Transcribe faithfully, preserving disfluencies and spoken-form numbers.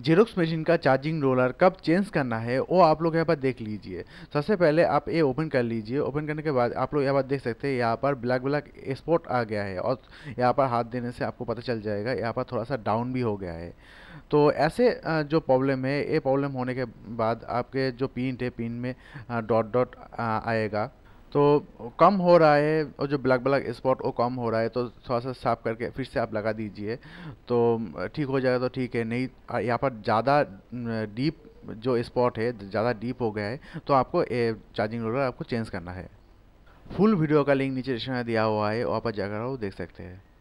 Xerox machine का charging roller कब change करना है वो आप लोग यहाँ पर देख लीजिए। सबसे पहले आप ये ओपन कर लीजिए। ओपन करने के बाद आप लोग यहाँ पर देख सकते हैं यहाँ पर ब्लैक ब्लैक स्पॉट आ गया है और यहाँ पर हाथ देने से आपको पता चल जाएगा यहाँ पर थोड़ा सा डाउन भी हो गया है। तो ऐसे जो प्रॉब्लम है ये प्रॉब्लम होने के बाद आपके जो पिन है पिन में डॉट डॉट आएगा तो कम हो रहा है और जो ब्लैक ब्लैक स्पॉट वो कम हो रहा है तो थोड़ा सा साफ करके फिर से आप लगा दीजिए तो ठीक हो जाएगा तो ठीक है। नहीं यहाँ पर ज़्यादा डीप जो स्पॉट है ज़्यादा डीप हो गया है तो आपको ये चार्जिंग रोलर आपको चेंज करना है। फुल वीडियो का लिंक नीचे डिस्क्रिप्शन में दिया हुआ है, वहाँ पर जाकर वो देख सकते हैं।